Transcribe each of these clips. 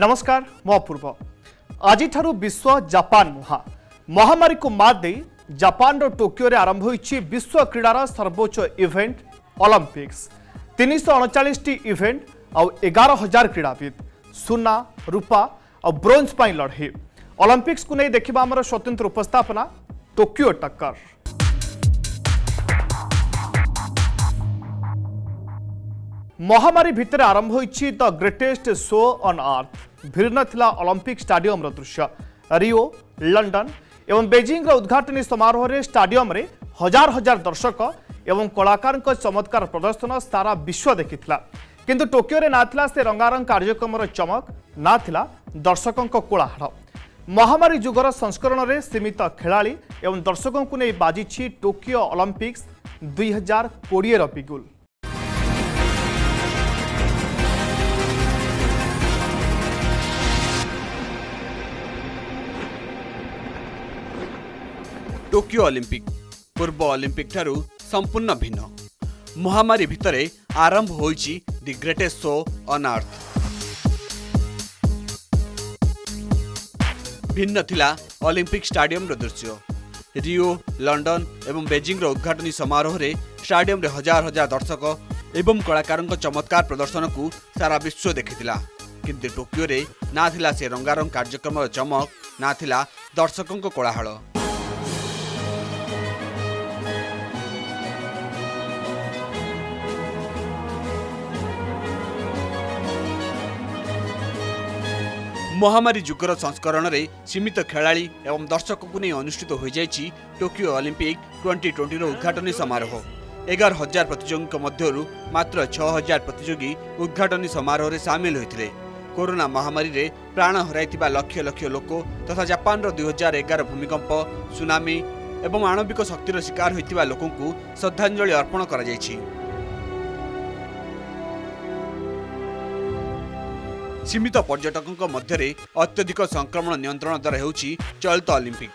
नमस्कार मो अपूर्व आज विश्व जापान मुहा महामारी को मात दे जापान टोकियो रे आरंभ होईछि विश्व क्रीडार सर्वोच्च इवेंट ओलंपिक्स 339 टी इवेंट आउ 11,000 क्रीडाविद सुना रूपा और ब्रोंज पाई लड़े ओलंपिक्स को नहीं देखिबा हमर स्वतंत्र उपस्थापना टोकियो टक्कर महामारी भितर आरंभ होईछि the greatest show on earth भिड़न थिला ओलंपिक स्टाडियम रो दृश्य रिओ लंडन एवं बेजिंग रो उद्घाटन समारोह रे स्टाडियम रे हजार हजार दर्शक एवं कलाकार चमत्कार प्रदर्शन सारा विश्व देखिथिला किंतु टोकियो रे नाथिला से रंगारंग कार्यक्रम चमक नाथिला दर्शकों को कोलाहल महामारी जुगर संस्करण रे सीमित खेलाड़ी एवं दर्शकों को नहीं बाजी टोकियो ओलंपिक्स 2020 रो बिगुल टोकियो ओलंपिक पूर्व ओलंपिक ठारू संपूर्ण भिन्न महामारी भितरे आरंभ होईछि the greatest show on earth भिन्न थिला ओलंपिक स्टाडियम रो दृश्य रिओ लंडन एवं बेजिंग रो उद्घाटन समारोह रे स्टाडियम रे हजार हजार दर्शक एवं कलाकारन चमत्कार प्रदर्शन को सारा विश्व देखिथिला किंतु टोकियो रे ना थिला से रंगारंग कार्यक्रम रो चमक ना थिला दर्शकों को कोलाहल महामारी जुगर संस्करण रे सीमित खेलाड़ी एवं दर्शक को नहीं अनुष्ठित हो जाएगी टोकियो ओलंपिक 2020 उद्घाटन समारोह 11,000 प्रतियोगी मध्यरु मात्र 6,000 प्रतियोगी उद्घाटन समारोह रे शामिल होते कोरोना महामारी रे प्राण हराइथिबा लक्ष लक्ष लोक तथा जापान रो 2011 भूमिकंप सुनामी एवं आणविक शक्तिर शिकार होइथिबा लोक को श्रद्धांजलि अर्पण करा जायछि सीमित पर्यटकों मध्य अत्यधिक संक्रमण नियंत्रण दर होछि चलित ओलंपिक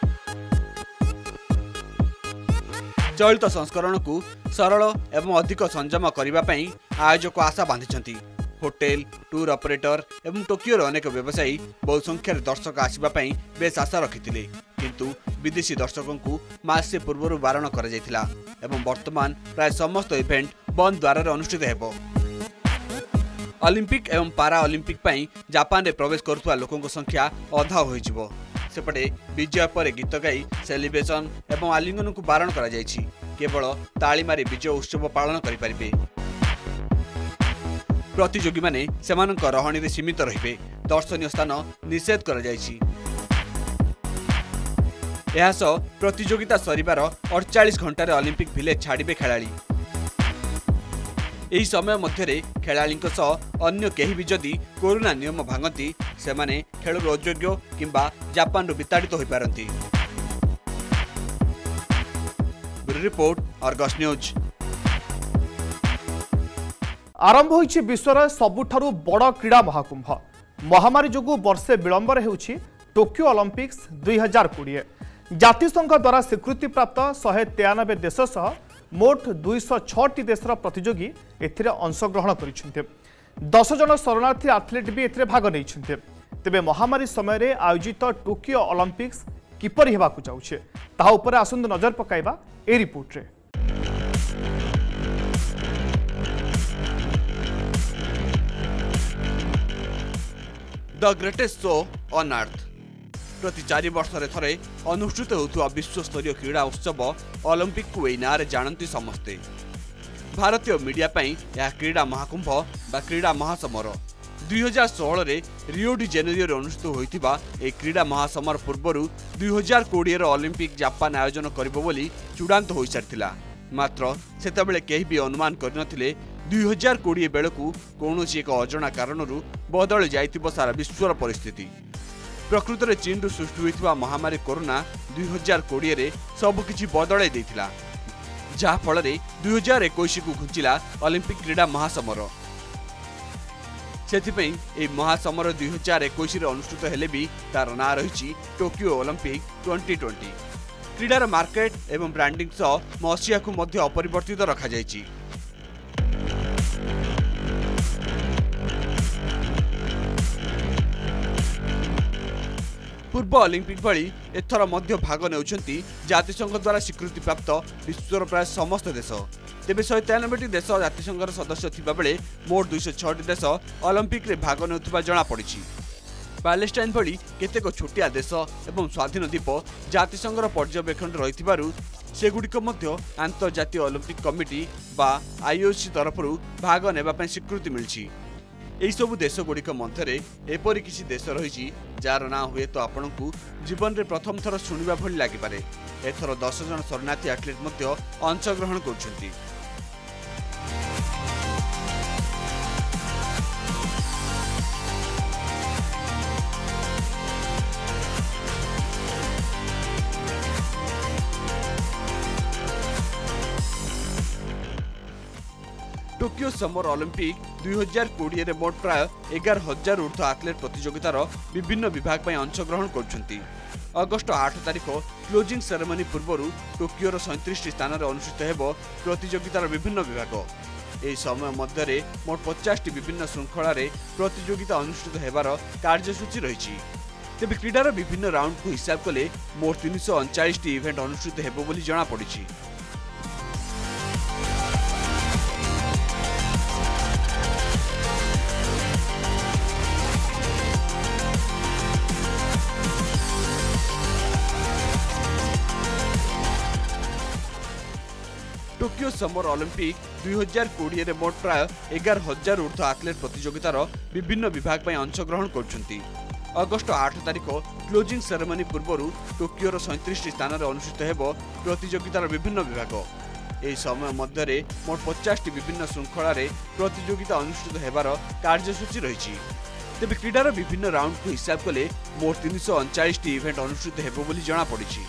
चलित संस्करण को सरल एवं अधिक संयम करने आयोजक आशा बांधि होटेल टूर ऑपरेटर एवं टोकियो अनेक व्यवसायी बहु संख्यार दर्शक आसवाई बे आशा रखिते किंतु विदेशी दर्शकों को मासे पूर्व बारण करा एवं वर्तमान प्राय समस्त इवेंट बंद द्वारा अनुष्ठित हेबो ओलंपिक एवं पारा ओलंपिक पाई जापान रे प्रवेश करुवा लोकों संख्या अधा हो सेपटे विजय पर गीत गाई सेलिब्रेशन एवं आलिंगन को बारण करा जायछि केवल ताली मारी विजय उत्सव पालन करिपारिबे प्रतियोगी माने सेमानक रहणी रे सीमित रहिबे दर्शनीय स्थान निषेध करा जायछि एहा सो प्रतियोगिता सरीबार 48 घंटा रे ओलंपिक विलेज छाड़िबे खेलाड़ी यही समय मध्य खेलाड़ी अन्य कहीं भी जदि कोरोना नियम भांगती से खेल अयोग्य किंबा जापान विताड़ित हो पारती रिपोर्ट अर्गस न्यूज आरंभ होईछि विश्वर सबुठारु बड़ क्रीडा महाकुंभ महामारी जोगु वर्षे विलंबर हेउछि टोकियो ओलंपिक्स 2020 जातिसंघ द्वारा स्वीकृति प्राप्त 193 देश सह मोट 206 देशर प्रतियोगी एथिरे अंशग्रहण करिसेंते 10 जन शरणार्थी आथलीट भी एथिरे भाग नैछेंते तबे महामारी समय रे आयोजित टोकियो ओलंपिक्स किपर हेबाकु जाउछे ता ऊपर आसंद नजर पकाइबा ए रिपोर्ट रे the greatest show on earth प्रति 4 वर्ष रे थरे अनुष्ठित होतुवा विश्वस्तरीय क्रीड़ा उत्सव ओलंपिक को ए नारे जानती समस्ते भारतीय मीडिया पई या क्रीड़ा महाकुंभ बा क्रीड़ा महासमर 2016 रे रियो डी जेनेरियो रे अनुष्ठित होइतिबा ए क्रीड़ा महासमर पूर्वरु 2020 रे ओलंपिक जापान आयोजन करिवो बोली चूडांत होई सारथिला मात्र सेतबेले केही भी अनुमान करिनथिले 2020 बेलकु कोनोसी एक अजणा कारणरु बदल जाइतिबो सारा विश्वर परिस्थिति प्रकृत में चीन सृष्टि होता महामारी कोरोना 2020 रे सबकि बदल जहाँफल 2021 को घुंचला ओलंपिक क्रीड़ा महासमर से महासमर 2021 अनुष्ठित हेले भी तार ना रही टोकियो ओलंपिक 2020 क्रीडार मार्केट एवं ब्रांडिंग सह मसीहा को अपरिवर्तित रखा जायछि पूर्व ओलंपिक भली एथर मध्य भाग नेउछंती जातिसंघ द्वारा स्वीकृति प्राप्त विश्वर प्राय समस्त देश। तेबे 193 देश जातिसंघर सदस्य थिबा बेले मोट 206 देश ओलंपिक रे भाग नेउथबा जणा पडिछि। पालेस्टाइन भली केतेक छोटिया देश एवं स्वाधीन द्वीप जातिसंघर पर्यवेक्षण रहिथिबारु सेगुड़िक मध्य अंतर्जातीय ओलंपिक कमिटी बा आईओसी तरफर भाग नेबा स्वीकृति मिलछि। एई सबु देश गुड़िक मध्यरे एपरि किछि देश रहिछि जार ना हुए तो आपनकु जीवन रे प्रथम थर सुनिबा भली लागिपारे। एथर 10 जन शरणार्थी एथलीट मध्य अंशग्रहण करुछन्ति। टोकियो समर ओलंपिक 2020 रे मोट प्राय 11,000 ऊर्ध आथलेट प्रतियोगितार विभिन्न विभाग में अंशग्रहण कर अगस्ट 8 तारिख क्लोजिंग सेरेमनी पूर्व टोकियोर 37 स्थान में अनुष्ठित हो प्रतियोगितार विभिन्न विभाग। यह समय मध्य मोट 50 विभिन्न श्रृंखला प्रतियोगिता अनुष्ठित होवार कार्यसूची रही। तेज क्रीडार विभिन्न राउंड को हिसाब कले मोट 339 इवेंट अनुष्ठित हो जमापड़ी। टोकियो समर ओलंपिक 2020 रे मोट प्राय 11,000 ऊर्ध आथलेट प्रतियोगितार विभिन्न विभाग में अंशग्रहण कर अगस्ट 8 तारिख क्लोजिंग सेरेमनी पूर्व टोकियोर 37 स्थान में अनुष्ठित हो प्रतियोगितार विभिन्न विभाग। यह समय मध्य मोट 50 विभिन्न श्रृंखला प्रतियोगिता अनुष्ठित होवार कार्यसूची रही। तेज क्रीडार विभिन्न राउंड को हिसाब कले मोट 339 इवेंट अनुष्ठित हो जमापड़ी।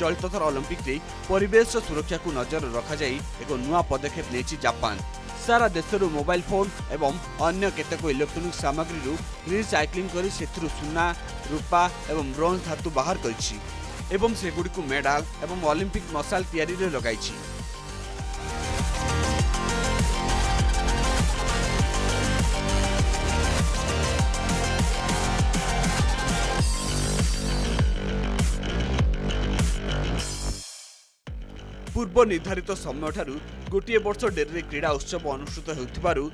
चलित थर ओलंपिक्रे परिवेश सुरक्षा को नजर रखा जाई एक नुआ पदक्षेप नेछि जापान। सारा देशरू मोबाइल फोन एवं अन्य केतक इलेक्ट्रोनिक सामग्री रिसाइक्लिंग करी सेथिरु सुना रूपा एवं ब्रोंज धातु बाहर करिछि एवं सेगुड़ी को मेडाल एवं ओलंपिक मशाल तैयारी रे लगाइछि। पूर्व निर्धारित समय ठारू गोटे वर्ष डेरे क्रीड़ा उत्सव अनुष्ठित होथिबारु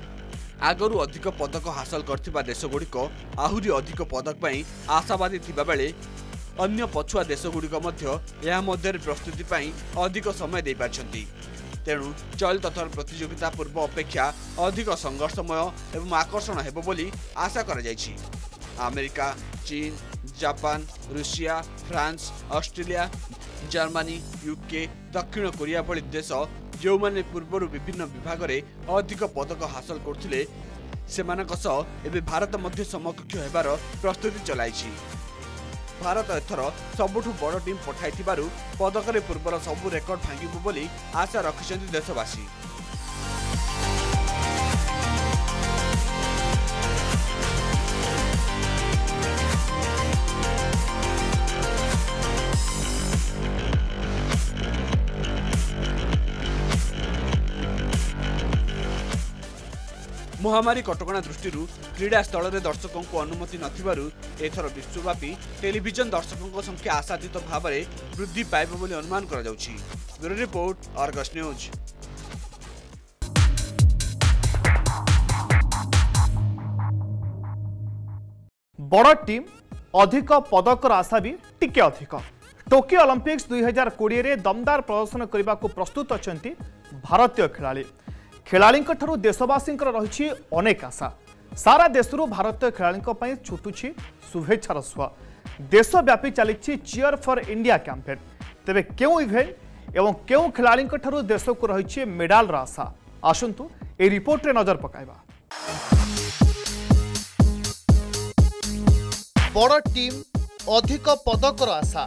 आगरू अधिक पदक हासिल करथिबा देशगुड़िक आहुरी अधिक पदक पई आशावादी थिबा बेले अन्य पछुआ देशगुड़िक मध्य या मध्यरे प्रस्तुति पई अधिक समय दे पाछन्ती। तेणु चलित थर प्रतियोगिता पूर्व अपेक्षा अधिक संघर्षमय एवं आकर्षण हेबो बोली आशा करा जायछि। अमेरिका, चीन, Japan, Russia, France, Australia, Germany, UK, दक्षिण कोरिया भली देश जो माने पूर्वरु विभिन्न विभाग में अधिक पदक हासिल करथिले सेमानक सह एबे भारत मध्य समकक्ष हेबार प्रस्तुति चलाइछि। भारत एथर सबुठु बड़ टीम पठाइथिबारु पदक रे पूर्वर सबु रेकर्ड भांगिबो बोली आशा रखिसथि देशवासी। महामारी कटकणा दृष्टि क्रीड़ा स्थल में दर्शकों को अनुमति नथिबारु एथर विश्वव्यापी टेलीविजन दर्शकों को संख्या आशातीत भाव में वृद्धि पाइब बोली अनुमान करा जाउछि। Bureau report, Argus news. बड़ टीम अधिक पदकर आशा भी टिके अधिक। टोकियो ओलंपिक्स 2020 रे दमदार प्रदर्शन करने को प्रस्तुत अछंती भारतीय खिलाड़ी। खेलाड़ींक ठारू देशवासींकर रहिछि अनेक आशा। सारा देशरू भारतीय खेलाड़ींक पई छुटुछि शुभेच्छार सुआ। देशव्यापी चलिछि चीयर फॉर इंडिया कैंपेन। तेबे केउ इवेंट एवं केउ खेलाड़ींक ठारू देशकु रहिछि मेडालर आशा। आसंतु ए रिपोर्ट रे नजर पकाइबा। बड़ टीम अधिक पदकर आशा।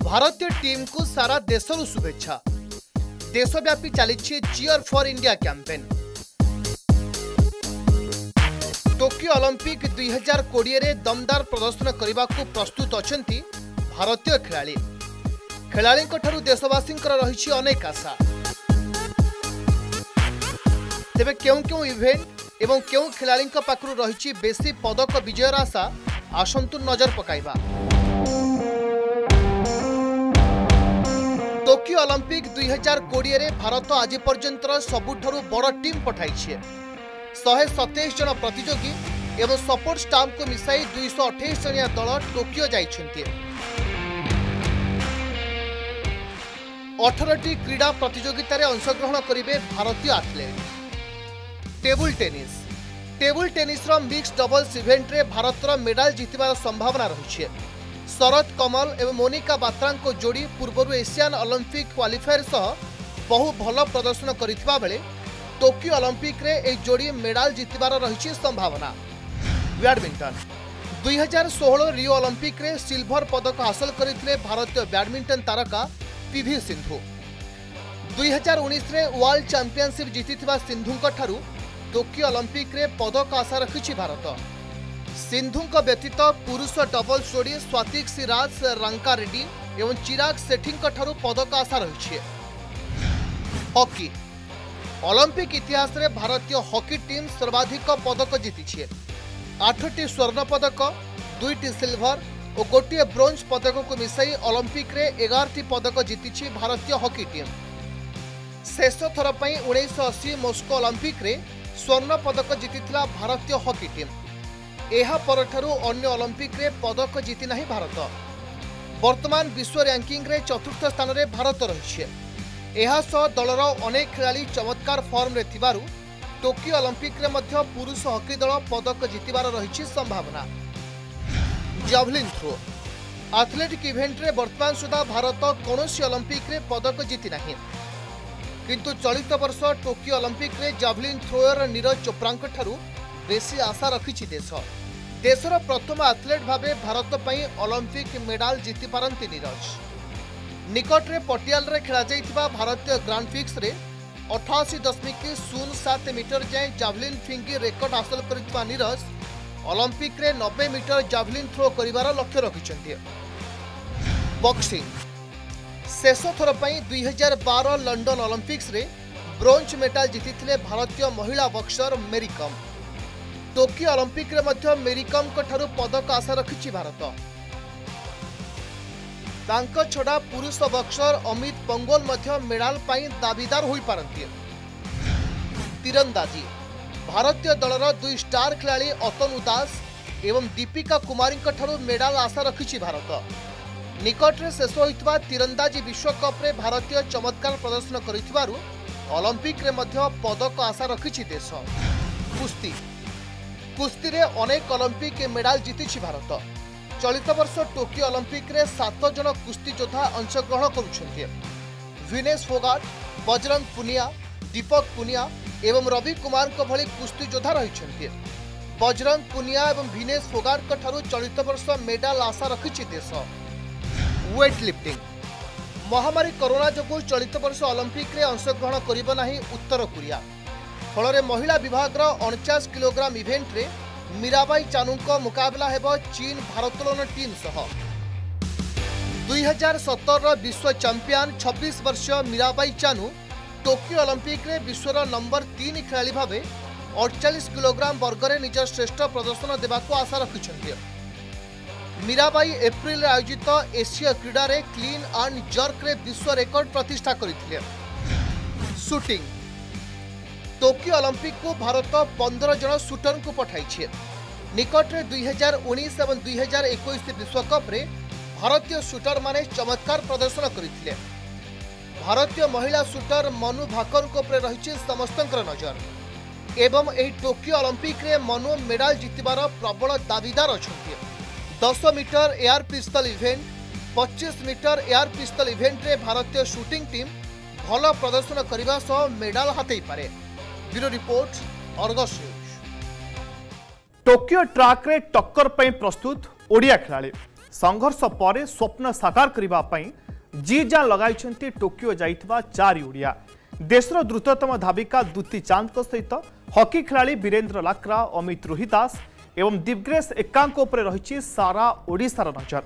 भारतीय टीम को सारा देशरू शुभेच्छा। देशव्यापी चलिछि cheer for India campaign. Tokyo Olympic 2020 रे दमदार प्रदर्शन करने को प्रस्तुत अछंती भारतीय खिलाड़ी। खिलाड़ींक ठारू देशवासींकर रहिछि अनेक आशा। तेबे केउ केउ इवेंट एवं केउ खिलाड़ींक पाखरु रहिछि बेसी पदक विजयर आशा आसंतु नजर पकाइबा। टोकियो ओलंपिक 2020 रे भारत आज पर्यंत सबुठू बड़ टीम पठाई 127 जन प्रतियोगी एवं सपोर्ट स्टाफ को मिसाई 228 जनिया दल टोकियो जाइछन्ती। 18टी क्रीड़ा प्रतियोगितारे अंशग्रहण करेंगे भारतीय आथलेट। टेबल टेनिस रो मिक्स डबल्स इवेंट रे भारत मेडल जीतबार संभावना रही। शरत कमल एवं मोनिका बात्रा को जोड़ी पूर्वर एशियान ओलंपिक क्वालिफायर सह बहु भल प्रदर्शन करितबा बेले टोकियो ओलंपिक रे ए जोड़ी मेडल जीतबार रही संभावना। बैडमिंटन 2016 रियो ओलंपिक रे सिल्वर पदक हासिल करथिले भारतीय बैडमिंटन तारका पीवी सिंधु। 2019 रे वर्ल्ड चैंपियनशिप जीतिथिबा सिंधुंका ठारू टोकियो ओलंपिक रे पदक आशा रखिछि भारत। सिंधुंका व्यतीत पुरुष डबल्स जोड़ी स्वातिक सिराज रंका रेड्डी एवं चिराग सेठींका ठारू पदक आशा रहिछि। हॉकी ओलंपिक इतिहास रे भारतीय हॉकी टीम सर्वाधिक पदक जीति 8टी स्वर्ण पदक 2टी सिल्वर और गोटे ब्रोंज पदक को मिसाई ओलंपिक रे 11टी पदक जीति भारतीय हॉकी टीम। शेष थर पई 1980 मॉस्को ओलंपिक रे स्वर्ण पदक जीतिला भारतीय हॉकी टीम। यह परठारू अन्य ओलंपिक रे पदक जीति नाही भारत। वर्तमान विश्व रैंकिंग रे चतुर्थ स्थान रे भारत रही। दलर अनेक खिलाड़ी चमत्कार फॉर्म रे थिबारु टोकियो ओलंपिक रे मध्य पुरुष हॉकी दल पदक जीतिबार रही संभावना। जैवलिन थ्रो एथलेटिक इवेंट रे वर्तमान सुधा भारत कौनसी ओलंपिक रे पदक जीति नाही, किंतु चलित वर्ष टोकियो ओलंपिक रे जैवलिन थ्रोयर नीरज चोप्रांक ठारू बेसी आशा रखिछि देश। देशर प्रथम एथलेट भाबे भारत पई ओलंपिक मेडल जीति पारंती नीरज। निकट रे पटियाल रे खेला जाइथिबा भारतीय ग्रांड फिक्स रे 88.07 मीटर जाए जावलिन फिंगी रेकर्ड हासिल करथिबा नीरज ओलंपिक रे 90 मीटर जावलिन थ्रो करिवार लक्ष्य रखिछन्थि। बॉक्सिंग शेष थर पई 2012 लंडन ओलंपिक्स रे ब्रोंज मेडल जीतिथिले भारतीय महिला बॉक्सर मेरी कॉम। टोकियो ओलंपिक रे मध्य मेरी कॉम कठारु पदक आशा रखिछि भारत। तांका छड़ा पुरुष बॉक्सर अमित पंगोल मेडाल दाबीदार हो पारती। तीरंदाजी भारतीय दलर 2 स्टार खिलाड़ी अतनु उदास एवं दीपिका कुमारी मेडाल आशा रखिछि भारत। निकटरे शेष होइतबा तीरंदाजी विश्वकप रे भारतीय चमत्कार प्रदर्शन करिथिबारु ओलंपिक रे मध्य पदक आशा रखिछि देश। कुस्ती रे अनेक ओलंपिक मेडाल जीतिछि भारत। चलित वर्ष टोकियो ओलंपिक रे 7 जन कुस्ती योद्धा अंशग्रहण करुछन्थि। विनेश फोगाट बजरंग पुनिया दीपक पुनिया एवं रवि कुमार को भली कुस्ती योद्धा रहिछन्थि। बजरंग पुनिया एवं विनेश फोगाट को ठारू चलित वर्ष मेडल आशा रखिछि देश। वेट लिफ्टिंग महामारी कोरोना जको चलित वर्ष ओलंपिक रे अंशग्रहण करिबो नाही उत्तर कोरिया। फल महिला विभाग रो 49 किलोग्राम इवेंट रे मीराबाई चानू को मुकाबला हेबो चीन भारतोलन टीम सह। 2017 रो विश्व चैंपियन 26 वर्षीय मीराबाई चानू टोकियो ओलंपिक रे विश्वर नंबर 3 खिलाड़ी भाबे 48 किलोग्राम वर्ग रे निज श्रेष्ठ प्रदर्शन देबाको आशा रखिछन्थि। मीराबाई एप्रिल रे आयोजित एशिया क्रीडा रे क्लीन एंड जर्क रे विश्व रेकॉर्ड प्रतिष्ठा करिथिले। शूटिंग टोकियो ओलंपिक को भारत 15 जन सुटर को पठाई। निकटरे 2019 एवं 2021 विश्वकप रे भारतीय सुटर माने चमत्कार प्रदर्शन करथिले। भारतीय महिला सुटर मनु भाकर को ऊपर रही समस्त नजर एवं एही टोकियो ओलंपिक रे मनु मेडल जीतबार प्रबल दाबीदार अछन्थि। 10 metre air pistol event 25 metre air pistol event रे भारतीय शूटिंग टीम भल प्रदर्शन करबा सह मेडल हाथई पारे। Bureau report Argus. Tokyo track रे टक्कर पई प्रस्तुत ओडिया खिलाड़ी संघर्ष पर स्वप्न साकार करिबा पई जी जान लगाइछन्ती टोकियो जाइतबा 4 ओडिया। देशर द्रुततम धाविका दुती चांद को सहित हॉकी खिलाड़ी वीरेंद्र लाक्रा अमित रोहिदास एवं दिव्यग्रेस एकांक ऊपर रहिछि सारा ओडिसार नजर।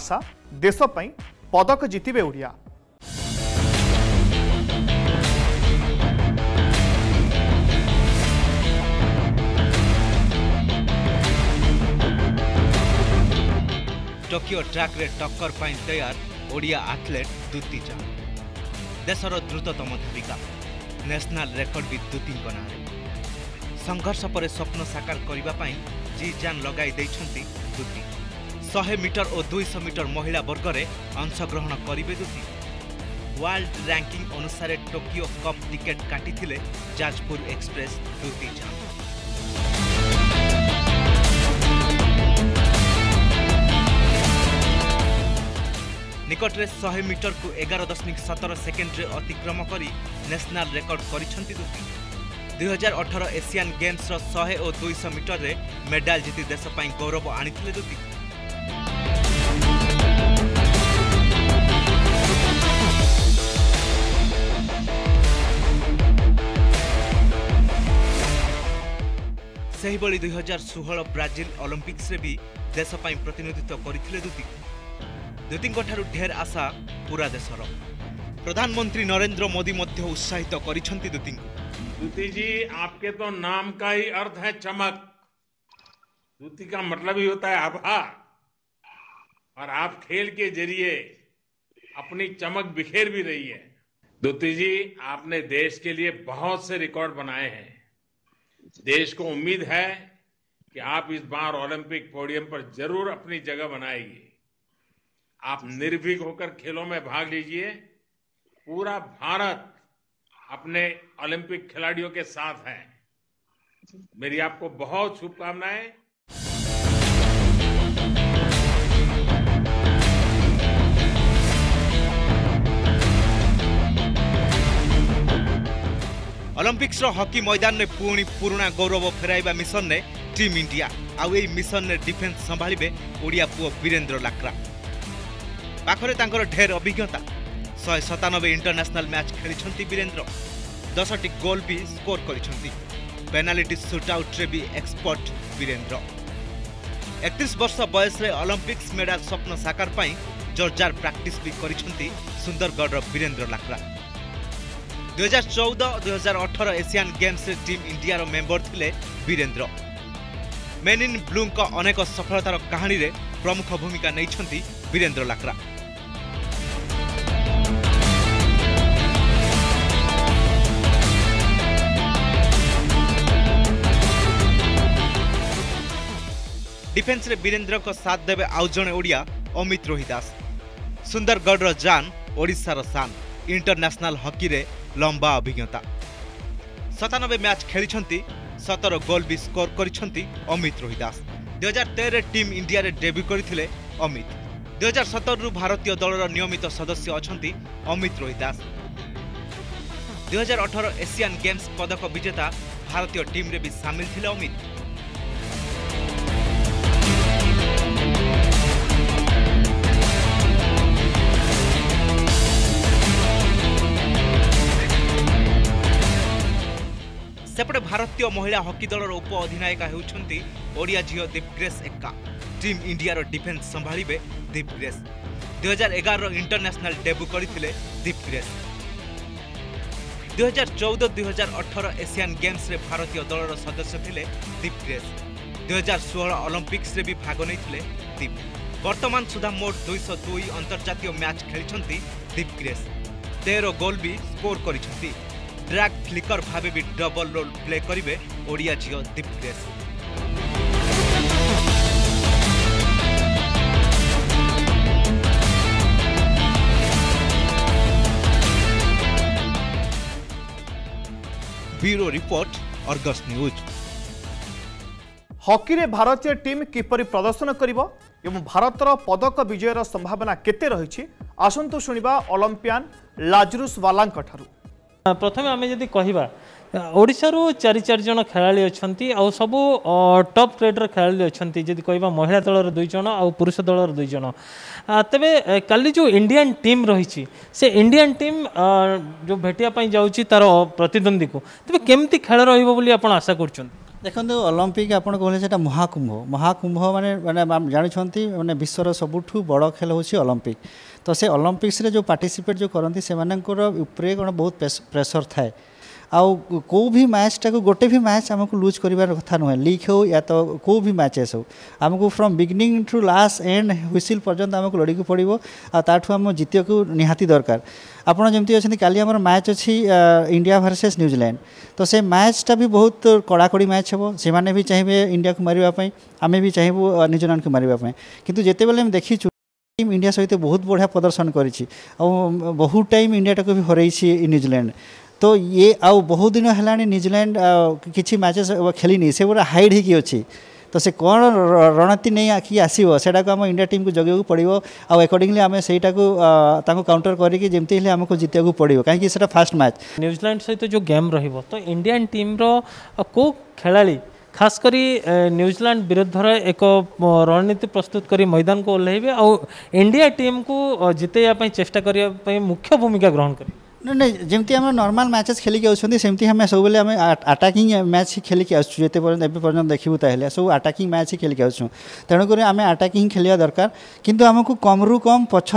आशा देश पई पदक जीतिबे ओडिया। टोकियो ट्रैक रे टक्कर पाई तैयार ओडिया आथलेट दूती चंद देशर द्रुततम धाविका नेशनल रेकर्ड भी दूती ना संघर्ष पर स्वप्न साकार करने जी जान लगाई देती दूती 100 मीटर और 200 मीटर महिला वर्ग में अंशग्रहण करेंगे दूती। वर्ल्ड रैंकिंग अनुसार टोकियो कप टिकेट काटी जाजपुर एक्सप्रेस दूती चंद। निकट में 100 मीटर को 11.17 सेकेंड अतिक्रम कर नेशनल रेकर्ड कर 2018 एशियान गेम्स 100 और 200 मीटर मेडल जीति देश पाई गौरव आनी दूती। सेहिबळी 2016 ब्राजिल ओलंपिक्स रे भी देश पाई प्रतिनिधित्व करथिले दूती। दूतींको ठारू ढेर आशा पूरा देशर प्रधानमंत्री नरेंद्र मोदी मध्य उत्साहित करिसंती दूतींको। दूती जी आपके तो नाम का ही अर्थ है चमक, दूती का मतलब ही होता है आभा, और आप खेल के जरिए अपनी चमक बिखेर भी रही है। दूती जी आपने देश के लिए बहुत से रिकॉर्ड बनाए हैं, देश को उम्मीद है कि आप इस बार ओलंपिक पोडियम पर जरूर अपनी जगह बनाएगी। आप निर्भीक होकर खेलों में भाग लीजिए, पूरा भारत अपने ओलंपिक खिलाड़ियों के साथ है। मेरी आपको बहुत शुभकामनाएं। ओलंपिक्स हॉकी मैदान में पुणी पुराणा गौरव फेराइबा मिशन ने टीम इंडिया आउ ए मिशन ने डिफेन्स संभालिबे ओडिया पुओ वीरेंद्र लाक्रा। पाखरे तांकर ढेर अभिज्ञता, 197 इंटरनेशनल मैच खेली वीरेंद्र, 10टी गोल भी स्कोर करी, पेनाल्टी सुटआउट्रे भी एक्सपर्ट वीरेंद्र। 31 वर्ष बयस रे ओलंपिक्स मेडल स्वप्न साकार पाई जोरदार प्रैक्टिस भी करी सुंदरगढ़ वीरेंद्र लाक्रा। 2014-2018 एशियान गेम्स रे टीम इंडिया रो मेंबर थिले वीरेंद्र। मेन इन ब्लू का अनेक सफलतार कहानी रे प्रमुख भूमिका नहीं वीरेंद्र लाक्रा। डिफेन्स रे वीरेंद्र को साथ देवे आउ जणे ओडिया अमित रोहिदास। सुंदरगढ़ रो जान, ओडिशा रो शान, इंटरनेशनल हॉकी रे लंबा अभिज्ञता, 97 मैच खेली 17 गोल भी स्कोर करी अमित रोहिदास। 2013 टीम इंडिया रे डेब्यू करथिले अमित। 2017 रु भारतीय दल रो नियमित सदस्य अछंती अमित रोहिदास। 2018 एशियन गेम्स पदक विजेता भारतीय टीम रे भी शामिल थिले अमित। सेपटे भारतीय महिला हॉकी दल उप अधिनायिका होउछंती ओडिया झियो दीपग्रेस एक्का। टीम इंडिया रो डिफेन्स संभालिबे दीपग्रेस। 2011 रो इंटरनेशनल डेब्यू करथिले दीपग्रेस। 2014-2018 एशियन गेम्स रे भारतीय दल रो सदस्य थिले दीपग्रेस। 2016 ओलंपिक्स रे भी भाग नैथिले दीप। वर्तमान सुधा मोट 202 अंतर्जातीय मैच खेलिछंती दीपग्रेस, 13 गोल भी स्कोर करिछंती। ड्रैग फ्लिकर भावे भी डबल रोल प्ले करिवे ओडिया झियो Deepgrace. Bureau report Argus news. Hockey रे भारतीय टीम किपरि प्रदर्शन करिवो एवं भारतर पदक विजयर संभावना केते रहिछि आसंतु सुनिबा ओलंपियन लाजरुस वालांक ठारू। प्रथमे आम जदि कहवा ओडिशारू 4-4 जन खेलाड़ी अच्छी आ सब टॉप ग्रेड्र खेलाड़ी अच्छी जी कह महिला दलर 2 जन आ पुरुष दलर 2 जन तेबे काली जो इंडियन टीम रही से इंडियन टीम जो भेटियापाई जाऊँगी तार प्रतिद्वंदी को तेज केमती खेल रही आप आशा कर देखो। ओलंपिक आपड़ कहले महाकुंभ, महाकुंभ माने जानते माने विश्वर सबुठू बड़ खेल होछि ओलंपिक। तो से ओलंपिक्स रे जो पार्टिसिपेट जो करती से मानकर उपरे कोन बहुत प्रेसर थाए आउ कौ भी मैच टाक गोटे भी मैच आमको लूज कर कथा नुहे लीग हो या तो कौ भी मैचेस हो आमको from beginning to last end whistle पर्यंत आमको लड़ी को पड़ो आम जितिया को निहाती दरकार। आपड़ जमी अच्छा काली आमर मैच अच्छी इंडिया भर्सेस न्यूजीलैंड तो से मैचटा भी बहुत कड़ाकड़ी मैच हे से मैंने भी चाहिए इंडिया को मारे आम भी चाहबू न्यूजीलैंड को मारे कितु जिते बेले देखी टीम इंडिया सहित बहुत बढ़िया प्रदर्शन करी बहुत टाइम इंडिया टाक भी हरई न्यूजीलैंड तो ये आउ बहुत दिन है न्यूजीलैंड किसी मैचेस खेली नहीं से पूरा हाइड होगी अच्छी तो से कौन रणनीति नहीं आखिरी आसो से आम इंडिया टीम को जगह पड़ो आउ अकॉर्डिंगली आम से काउंटर करके जमती हेल्ले आमको जीतिया पड़ो कहीं फास्ट मैच न्यूजीलैंड सहित जो गेम रहिबो तो इंडियन टीम रो को खेलाड़ी खास करी न्यूजीलैंड विरुद्ध एक रणनीति प्रस्तुत करी मैदान को ओह्लैबे आउ इंडिया टीम को जितेबाई चेष्टा करने मुख्य भूमिका ग्रहण करें नहीं जमी आम नॉर्मल मैचेस खेलिक आमती आम सब अटैकिंग मैच खेलिक आते पर्यटन देखू ताहले सब अटैकिंग मैच ही खेलिक आसुँ तेणुक आम अटैकिंग खेलिया दरकार किंतु आमको कम्रु कम पछ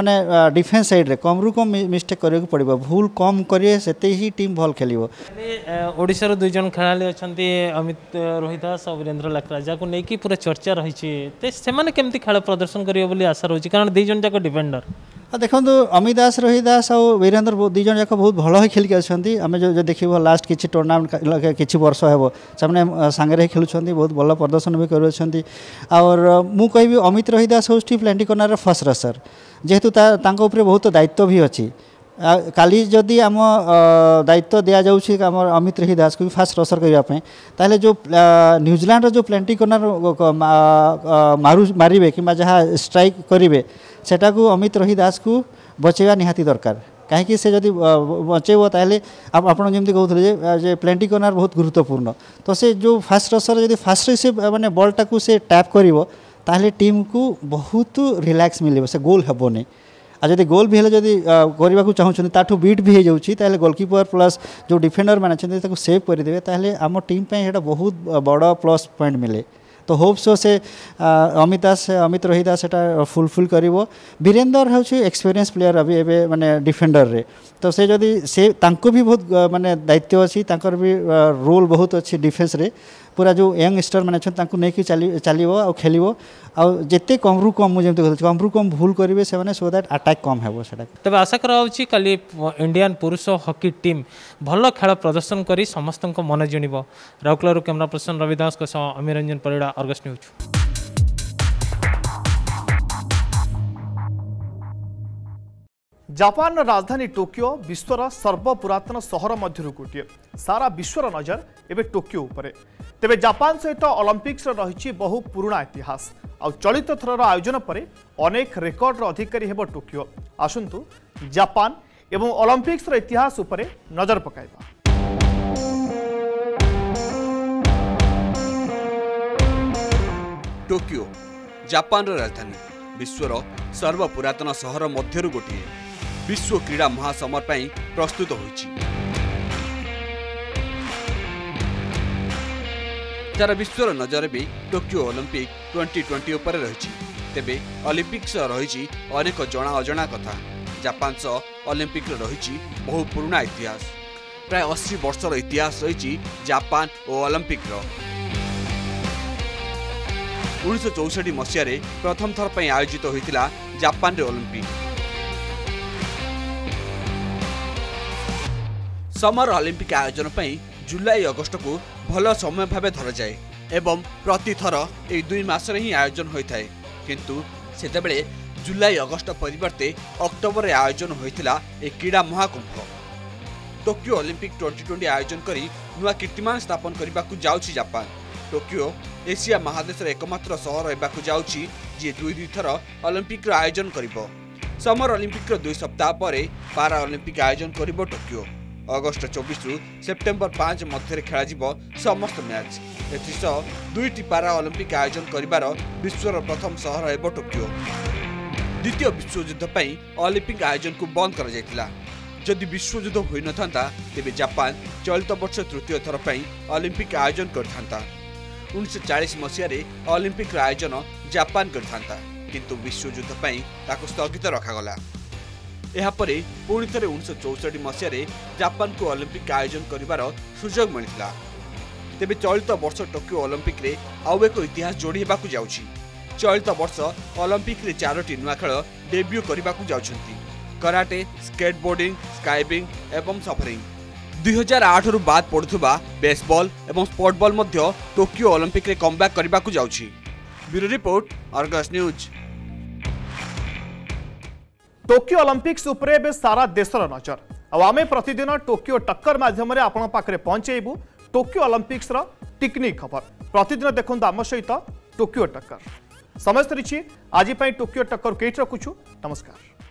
माने डिफेन्स साइड कम्रु कम मिस्टेक करने पड़ो भूल कम करें से ही टीम भल खेल ओडिशार दुई जन खेलाड़ी अच्छा अमित रोहिदास और वीरेन्द्र लाकरा जहाँ लेकिन पूरा चर्चा रही से खेल प्रदर्शन करेंगे आशा रही कारण दुई जन जाक डिफेंडर देखो अमित दास रोहित दास और वीरेन्द्र दुईज जाक बहुत भल ही खेलिक आसमें जो देखो लास्ट किसी टूर्नामेंट किसी वर्ष हे से सांगे खेलुंट बहुत भल प्रदर्शन भी कर अमित रोहित दास हूँ स्टीफ लैंडिकनार फर्स्ट रसर जेहेतु बहुत दायित्व भी अच्छी काली जदि आम दायित्व दि जाऊँगी आम अमित रोहित दास को भी फास्ट रसर करने ताहले जो न्यूजीलैंड जो प्लेंटी कॉर्नर मारे कि जहाँ स्ट्राइक करेंगे सेटा को अमित रोहित दास को बचेवा निहाती दरकार कहीं से जब बचेबो ताहले आपन जेमती कहते प्लेंटी कॉर्नर बहुत गुरुत्वपूर्ण तो से जो फास्ट रसर जब फास्ट से माने बॉलटा को से टैप करिवो ताहले टीम को बहुत रिलैक्स मिले से गोल हेबोनी आ जब गोल भी जदि करने चाहूँ ताठू बीट भी हो जाए गोलकीपर प्लस जो डिफेंडर मैंने अच्छा सेव करदे ताहले आम टीम पर बहुत बड़ा प्लस पॉइंट मिले तो होप सो से अमित रोहित दास फुलफिल कर वीरेंद्र हूँ एक्सपीरियंस प्लेयर अभी एवं माने डिफेंडर रे तो से जदि से तांको भी बहुत माने दायित्व अच्छी तांकर भी रोल बहुत अच्छी डिफेंस रे पूरा जो यंग स्टार मैंने तांको नहीं चलो आ खेल आते कम्रु कम मुझे कम्रु कम भूल करेंगे से सो दैट अटैक कम है तेज आशा कर इंडियन पुरुष हॉकी टीम भल खेल प्रदर्शन कर समस्त मन जिणव Rourkela camera person Ravi Das Amir Ranjan Parida Argus news. Japan राजधानी टोकियो विश्वर सर्वपुरातन सहर मध्य गोटे सारा विश्वर नजर एवं टोकियो उपरे तेबे जापान सहित ओलंपिक्स रही बहु पुराणा इतिहास आ चलित थरर आयोजन पर अनेक रेकर्ड अधिकारी हेबो टोकियो आसंतु जापान एवं ओलंपिक्स इतिहास उपरे नजर पकाइबा। टोकियो जापान राजधानी विश्वर सर्वपुरातन सहर मध्य गोटे विश्व क्रीड़ा महासमर पर प्रस्तुत होइछि तारा विश्वर नजर भी टोकियो ओलंपिक 2020 उपर रही तेबे ओलंपिक्स रही अनेक जना अजना कथा जापान सह ओलंपिक रही बहु पुराणा इतिहास प्राय 80 वर्षर इतिहास रही जापान और ओलंपिक 1964 मसीह प्रथम थर पर आयोजित होता जापान रे ओलंपिक समर ओलंपिक आयोजन पर जुलाई अगस्त को भल समय भाव धर जाए एवं प्रति थर ये दुई मास आयोजन होता है किंतु सेतबेले जुलाई अगस्त परिवर्ते अक्टोबर आयोजन होता ए क्रीड़ा महाकुंभ टोकियो ओलंपिक 2020 आयोजन कर नुआ कीर्तिमान स्थापन करने जाउछि जापान। टोकियो एशिया महादेशर एकमात्र सहर होबाकु जाउछि जे दुई थर ओलंपिक आयोजन करिवो। समर ओलंपिक दुई सप्ताह पर पारा ओलंपिक आयोजन करिवो टोकियो। अगस्ट 24 रु सेप्टेम्बर 5 मध्य खेल समस्त मैच एस दुईट पारा ओलंपिक आयोजन कर विश्वर प्रथम सहर है टोकियो। द्वितीय विश्वयुद्ध पर ओलंपिक आयोजन को बंद करा जदि विश्वयुद्ध हो ना तेज जापान चलित वर्ष तृतीय थर पर ओलंपिक आयोजन करता 1940 मसीह ओलंपिक आयोजन जापान करता किंतु विश्वयुद्ध पर स्थगित रखा गला। यापे पुणि थे 1964 मसीह जापान को ओलंपिक आयोजन करार सुजोग मिलता। तेबे चलित वर्ष टोकियो ओलंपिक रे आउ एक इतिहास जोड़ी होबाकु जाउछि। चलित वर्ष ओलंपिक रे 4टी नुआ खेल डेब्यू करबाकु जाउछन्ति। कराटे, स्केटबोर्डिंग, स्काइबिंग एवं सफरिंग। 2008 रु बाद पडुथुबा बेसबॉल एवं स्पोर्टबॉल मध्य टोकियो ओलंपिक रे कमबैक करबाकु जाउछि। Bureau report, Argus news. Tokyo Olympics उपरे बे सारा देशर नजर। अब आमे प्रतिदिन टोकियो टक्कर माध्यम रे आपण पाखरे पहुंचेबू टोकियो ओलंपिक्स रा टेक्निक खबर प्रतिदिन देखो आम सहित टोकियो टक्कर समस्त रही। आज टोकियो टक्कर केट रखुछु। नमस्कार।